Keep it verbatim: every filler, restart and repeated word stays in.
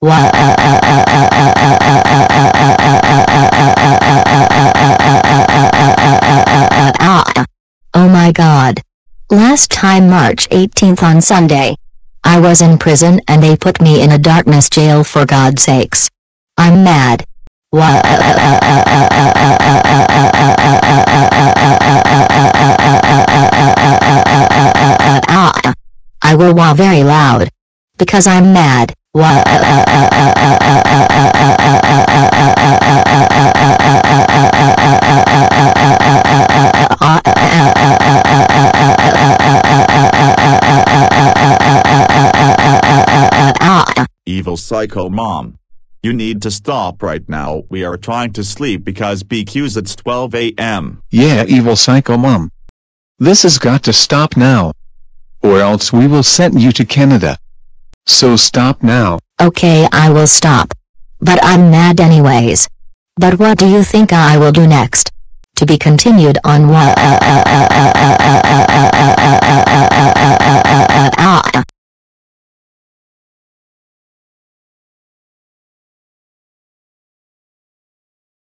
Wow. Oh my God. Last time March eighteenth on Sunday. I was in prison and they put me in a darkness jail for God's sakes. I'm mad. Wow. I will wow very loud. Because I'm mad. Wow. Evil psycho mom. You need to stop right now. We are trying to sleep because B Q's it's twelve A M Yeah, evil psycho mom. This has got to stop now. Or else we will send you to Canada. So stop now. Okay, I will stop. But I'm mad anyways. But what do you think I will do next? To be continued on what?